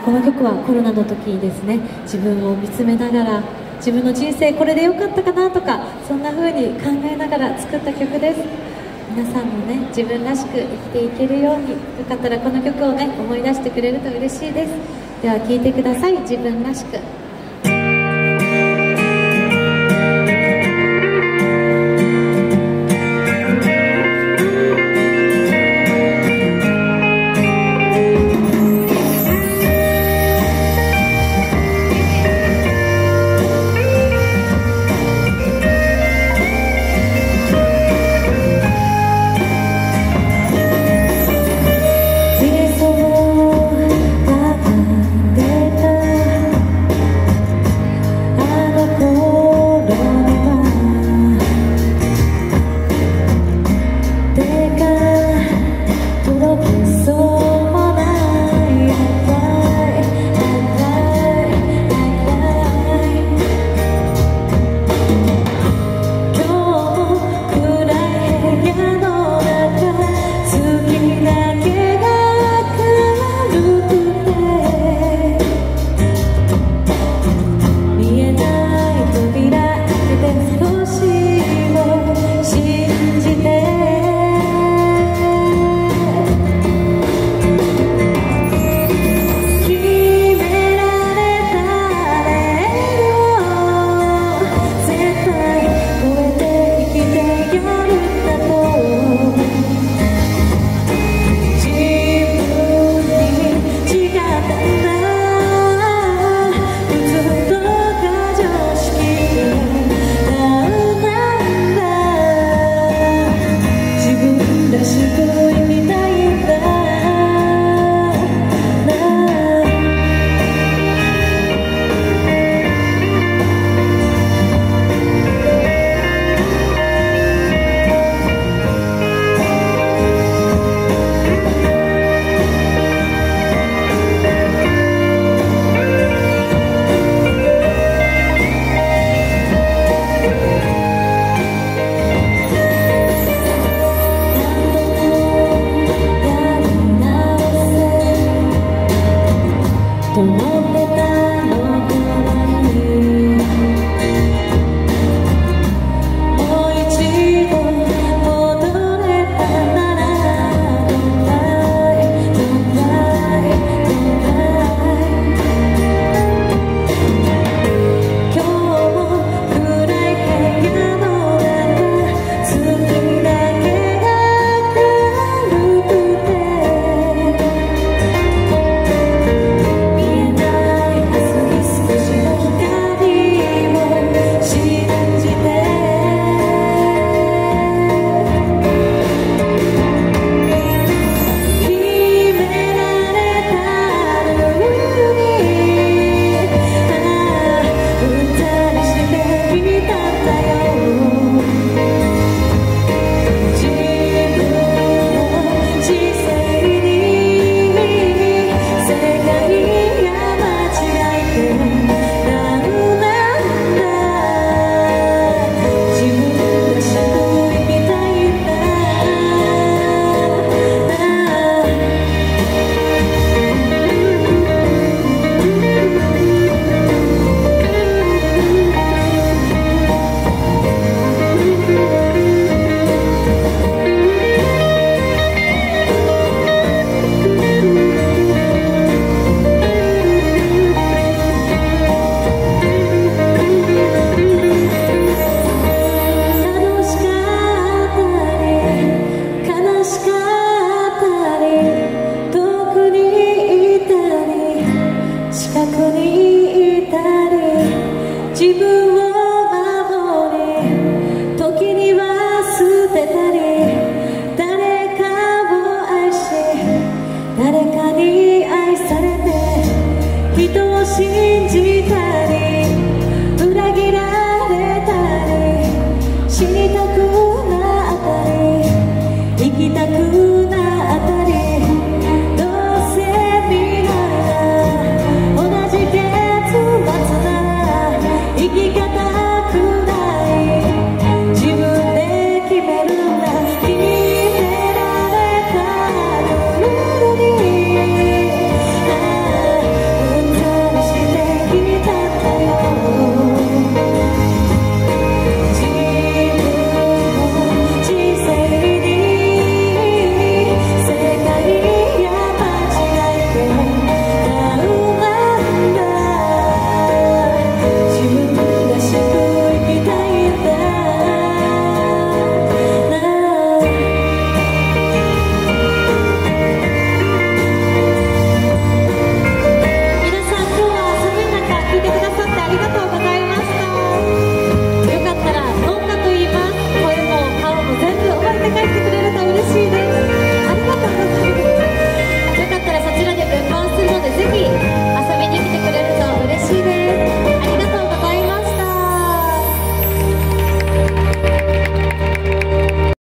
この曲はコロナの時にですね、自分を見つめながら、自分の人生これで良かったかなとか、そんな風に考えながら作った曲です。皆さんもね、自分らしく生きていけるように、よかったらこの曲をね、思い出してくれると嬉しいです。では聴いてください、自分らしく。誰かに愛されて人を信じたい。